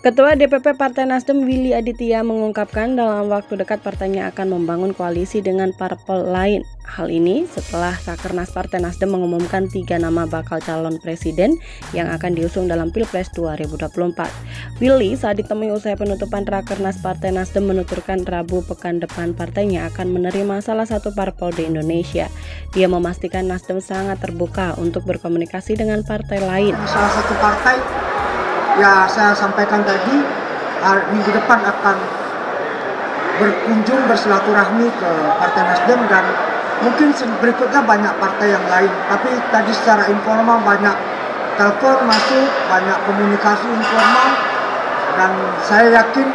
Ketua DPP Partai Nasdem Willy Aditya mengungkapkan dalam waktu dekat partainya akan membangun koalisi dengan parpol lain. Hal ini setelah Rakernas Partai Nasdem mengumumkan 3 nama bakal calon presiden yang akan diusung dalam Pilpres 2024. Willy saat ditemui usai penutupan Rakernas Partai Nasdem menuturkan Rabu pekan depan partainya akan menerima salah satu parpol di Indonesia. Dia memastikan Nasdem sangat terbuka untuk berkomunikasi dengan partai lain. Salah satu partai, ya, saya sampaikan tadi, minggu depan akan berkunjung bersilaturahmi ke Partai Nasdem dan mungkin berikutnya banyak partai yang lain. Tapi tadi secara informal banyak telepon masuk, banyak komunikasi informal, dan saya yakin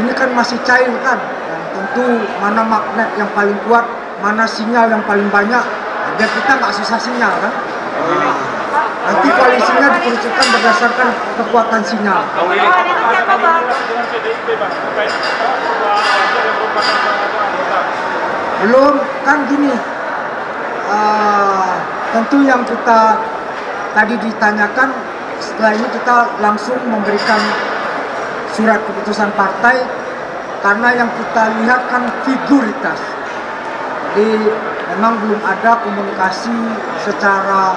ini kan masih cair kan. Dan tentu mana magnet yang paling kuat, mana sinyal yang paling banyak, agar kita nggak susah sinyal kan. Nanti koalisinya dikerucutkan berdasarkan kekuatan sinyal. Belum, kan gini, tentu yang kita tadi ditanyakan, setelah ini kita langsung memberikan surat keputusan partai, karena yang kita lihat kan figuritas. Jadi memang belum ada komunikasi secara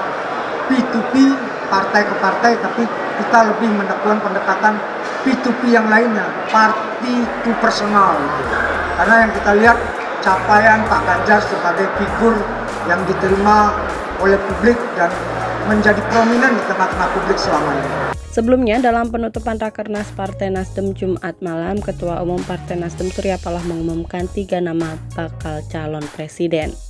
P2P, partai ke partai, tapi kita lebih mendekatkan pendekatan P2P yang lainnya, party to personal. Karena yang kita lihat capaian Pak Ganjar sebagai figur yang diterima oleh publik dan menjadi prominent di tengah-tengah publik selama ini. Sebelumnya, dalam penutupan Rakernas Partai Nasdem Jumat malam, Ketua Umum Partai Nasdem Surya Paloh mengumumkan 3 nama bakal calon presiden.